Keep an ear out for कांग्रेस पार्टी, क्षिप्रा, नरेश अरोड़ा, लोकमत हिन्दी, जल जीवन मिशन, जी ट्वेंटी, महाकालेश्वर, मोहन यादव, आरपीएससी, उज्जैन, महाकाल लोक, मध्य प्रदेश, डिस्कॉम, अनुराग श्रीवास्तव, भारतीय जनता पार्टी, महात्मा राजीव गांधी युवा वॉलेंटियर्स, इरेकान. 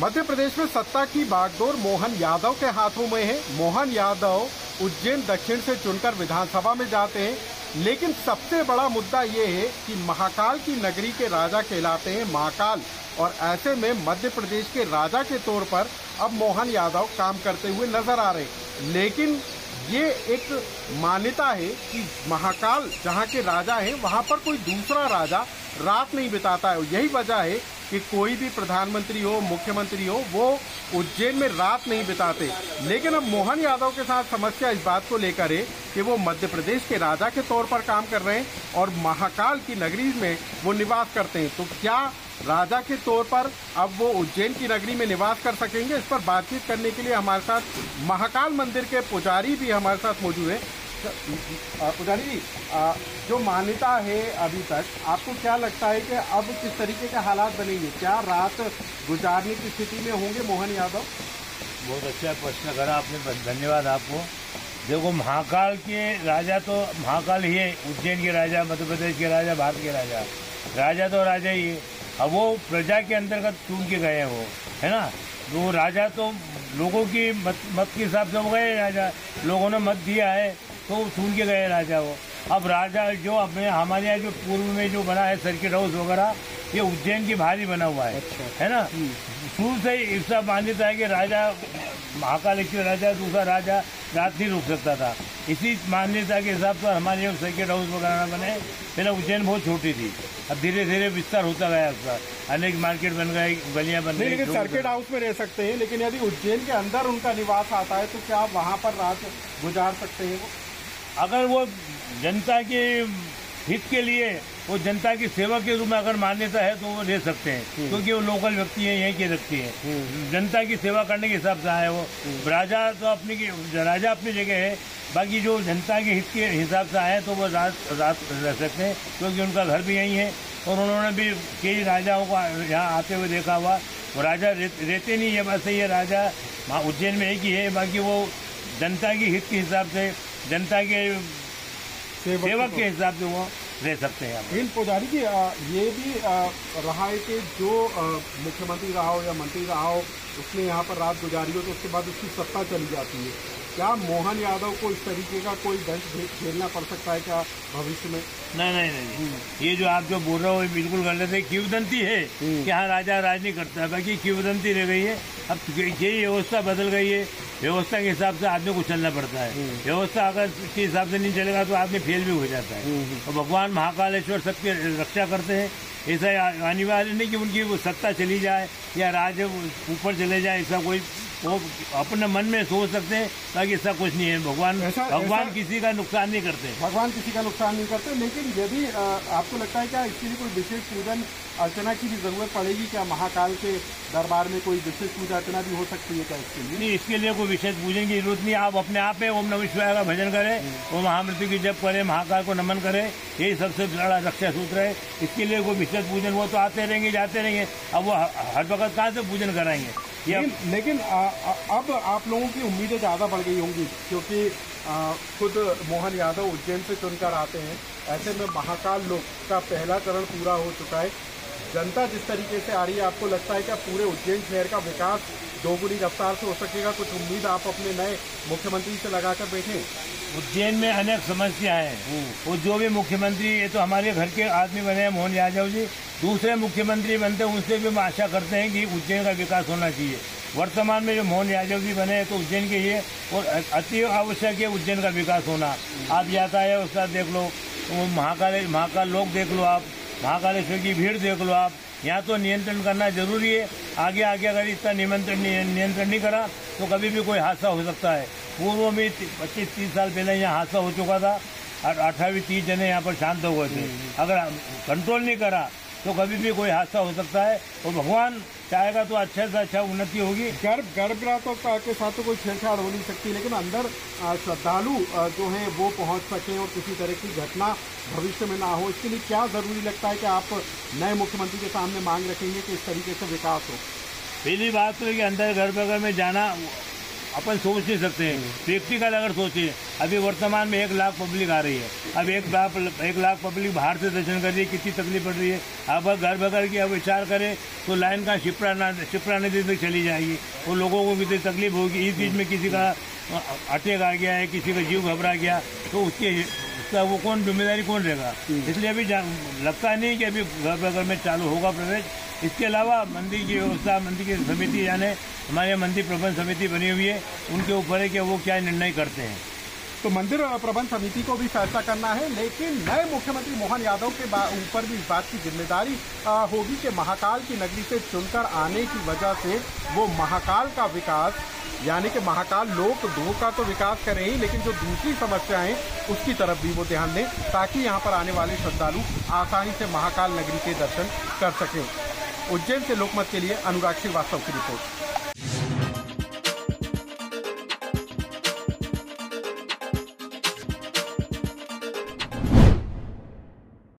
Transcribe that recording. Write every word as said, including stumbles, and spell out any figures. मध्य प्रदेश में सत्ता की बागडोर मोहन यादव के हाथों में है। मोहन यादव उज्जैन दक्षिण से चुनकर विधानसभा में जाते हैं, लेकिन सबसे बड़ा मुद्दा ये है कि महाकाल की नगरी के राजा कहलाते हैं महाकाल, और ऐसे में मध्य प्रदेश के राजा के तौर पर अब मोहन यादव काम करते हुए नजर आ रहे हैं। लेकिन ये एक मान्यता है कि महाकाल जहाँ के राजा है वहाँ पर कोई दूसरा राजा रात नहीं बिताता है। यही वजह है कि कोई भी प्रधानमंत्री हो, मुख्यमंत्री हो, वो उज्जैन में रात नहीं बिताते। लेकिन अब मोहन यादव के साथ समस्या इस बात को लेकर है कि वो मध्य प्रदेश के राजा के तौर पर काम कर रहे हैं और महाकाल की नगरी में वो निवास करते हैं। तो क्या राजा के तौर पर अब वो उज्जैन की नगरी में निवास कर सकेंगे? इस पर बातचीत करने के लिए हमारे साथ महाकाल मंदिर के पुजारी भी हमारे साथ मौजूद हैं। पुजारी जी, जो मान्यता है अभी तक, आपको क्या लगता है कि अब किस तरीके के हालात बनेंगे? क्या रात गुजारने की स्थिति में होंगे मोहन यादव? बहुत अच्छा प्रश्न करा आपने, धन्यवाद आपको। देखो, महाकाल के राजा तो महाकाल ही है, उज्जैन के राजा, मध्य प्रदेश के राजा, भारत के राजा, राजा तो राजा ही है। अब वो प्रजा के अंतर्गत चुन के गए वो, है ना। वो राजा तो लोगों की मत मत के हिसाब से हो गए राजा, लोगों ने मत दिया है तो चुन के गए राजा वो। अब राजा जो अपने हमारे यहाँ जो पूर्व में जो बना है सर्किट हाउस वगैरह, ये उज्जैन के भारी बना हुआ है, अच्छा। है ना, शुरू से इसका मान्यता है कि राजा महाकालेश्वर राजा, दूसरा राजा रात नहीं रुक सकता था। इसी मान्यता के हिसाब से हमारे यहाँ सर्किट हाउस वगैरह बने। पहले उज्जैन बहुत छोटी थी, अब धीरे धीरे विस्तार होता गया उसका, अनेक मार्केट बन गए, गलियाँ बन गई। सर्किट हाउस में रह सकते हैं, लेकिन यदि उज्जैन के अंदर उनका निवास आता है तो क्या आप वहाँ पर रात गुजार सकते हैं? वो अगर वो जनता के हित के लिए, वो जनता की सेवा के रूप में अगर मान्यता है तो वो ले सकते हैं, क्योंकि वो लोकल व्यक्ति है, यहीं के व्यक्ति है, जनता की सेवा करने के हिसाब से आए वो। राजा तो अपनी राजा अपनी जगह है, बाकी जो जनता के हित के हिसाब से आए तो वो रात रात रह सकते हैं, क्योंकि उनका घर भी यहीं है। और उन्होंने भी कई राजाओं को यहाँ आते हुए देखा हुआ, वो राजा रहते नहीं है, बस ये राजा उज्जैन में एक ही है, बाकी वो जनता के हित के हिसाब से, जनता के सेवक के हिसाब से वो रह सकते हैं। लेकिन पुजारी जी, ये भी रहा है कि जो मुख्यमंत्री रहा हो या मंत्री रहा हो, उसने यहाँ पर रात गुजारी हो तो उसके बाद उसकी सत्ता चली जाती है। क्या मोहन यादव को इस तरीके का कोई दंश झेलना पड़ सकता है क्या भविष्य में? नहीं नहीं नहीं, नहीं। ये जो आप जो बोल रहे हो ये बिल्कुल गलत है। किंवदंती है कि हाँ राजा राज नहीं करता, बाकी किंवदंती रह गई है। अब यही व्यवस्था बदल गई है, व्यवस्था के हिसाब से आदमी को चलना पड़ता है। व्यवस्था अगर के हिसाब से नहीं चलेगा तो आदमी फेल भी हो जाता है। और भगवान महाकालेश्वर सबकी रक्षा करते हैं, ऐसा अनिवार्य नहीं कि उनकी वो सत्ता चली जाए या राज ऊपर चले जाए, ऐसा कोई वो अपने मन में सोच सकते हैं, ताकि ऐसा कुछ नहीं है। भगवान ऐसा, भगवान ऐसा, किसी का नुकसान नहीं करते, भगवान किसी का नुकसान नहीं करते। लेकिन यदि आपको लगता है क्या इसके लिए कोई विशेष पूजन अर्चना की भी जरूरत पड़ेगी? क्या महाकाल के दरबार में कोई विशेष पूजा अर्चना भी हो सकती है क्या इसके लिए? नहीं, इसके लिए कोई विशेष पूजन की जरूरत नहीं। आप अपने आप में ओम नमः शिवाय का भजन करें, वो महामृत्यु की जप करें, महाकाल को नमन करें, यही सबसे बड़ा रक्षा सूत्र है। इसके लिए कोई विशेष पूजन, वो तो आते रहेंगे जाते रहेंगे, अब वो हर वक्त कहाँ से पूजन कराएंगे? लेकिन, लेकिन आ, आ, अब आप लोगों की उम्मीदें ज़्यादा बढ़ गई होंगी, क्योंकि आ, खुद मोहन यादव उज्जैन से चुनकर आते हैं। ऐसे में महाकाल लोक का पहला चरण पूरा हो चुका है। जनता जिस तरीके से आ रही है, आपको लगता है क्या पूरे उज्जैन शहर का विकास दोगुनी रफ्तार से हो सकेगा? कुछ उम्मीद आप अपने नए मुख्यमंत्री से लगा कर बैठे? उज्जैन में अनेक समस्याएं हैं, वो जो भी मुख्यमंत्री, ये तो हमारे घर के आदमी बने हैं मोहन यादव जी, दूसरे मुख्यमंत्री बनते हैं उनसे भी हम आशा करते हैं कि उज्जैन का विकास होना चाहिए। वर्तमान में जो मोहन यादव जी बने हैं तो उज्जैन के लिए, और अति आवश्यक है उज्जैन का विकास होना। आप यातायात उसका देख लो, महाकाल महाकाल लोक देख लो, आप महाकालेश्वर की भीड़ देख लो, आप यहाँ तो नियंत्रण करना जरूरी है। आगे आगे अगर इतना नियंत्रण नियंत्रण नहीं करा तो कभी भी कोई हादसा हो सकता है। पूर्व में पच्चीस तीस साल पहले यहाँ हादसा हो चुका था और अट्ठावी तीस जने यहाँ पर शांत हो गए थे। अगर कंट्रोल नहीं करा तो कभी भी कोई हादसा हो सकता है, और भगवान चाहेगा तो अच्छा से अच्छा उन्नति होगी। गर्भ गर्भगृहों के साथ तो कोई छेड़छाड़ हो नहीं सकती, लेकिन अंदर श्रद्धालु जो हैं वो पहुंच सकें और किसी तरह की घटना भविष्य में ना हो, इसके लिए क्या ज़रूरी लगता है कि आप नए मुख्यमंत्री के सामने मांग रखेंगे कि इस तरीके से विकास हो? पहली बात तो है कि अंदर गर्भगृह में जाना अपन सोच नहीं सकते हैं। व्यक्तिगत अगर सोचे, अभी वर्तमान में एक लाख पब्लिक आ रही है, अब एक लाख एक लाख पब्लिक बाहर से दर्शन कर रही है, कितनी तकलीफ पड़ रही है। अब घर बगर की अब विचार करें तो लाइन का क्षिप्रा ना क्षिप्रा नदी तक चली जाएगी और लोगों को कितनी तकलीफ होगी। इस बीच में किसी का अटैक आ गया है, किसी का जीव घबरा गया तो उसके उसका वो कौन जिम्मेदारी कौन रहेगा। इसलिए अभी लगता नहीं कि अभी घर बगर में चालू होगा प्रवेश। इसके अलावा मंदिर की व्यवस्था, मंदिर की समिति यानी हमारे मंदिर प्रबंध समिति बनी हुई है, उनके ऊपर है कि वो क्या निर्णय करते हैं। तो मंदिर प्रबंध समिति को भी फैसला करना है, लेकिन नए मुख्यमंत्री मोहन यादव के ऊपर भी इस बात की जिम्मेदारी होगी कि महाकाल की नगरी से चुनकर आने की वजह से वो महाकाल का विकास यानी कि महाकाल लोक दो का तो विकास करें ही, लेकिन जो दूसरी समस्याएं उसकी तरफ भी वो ध्यान दें ताकि यहाँ पर आने वाले श्रद्धालु आसानी से महाकाल नगरी के दर्शन कर सकें। उज्जैन से लोकमत के लिए अनुराग श्रीवास्तव की रिपोर्ट।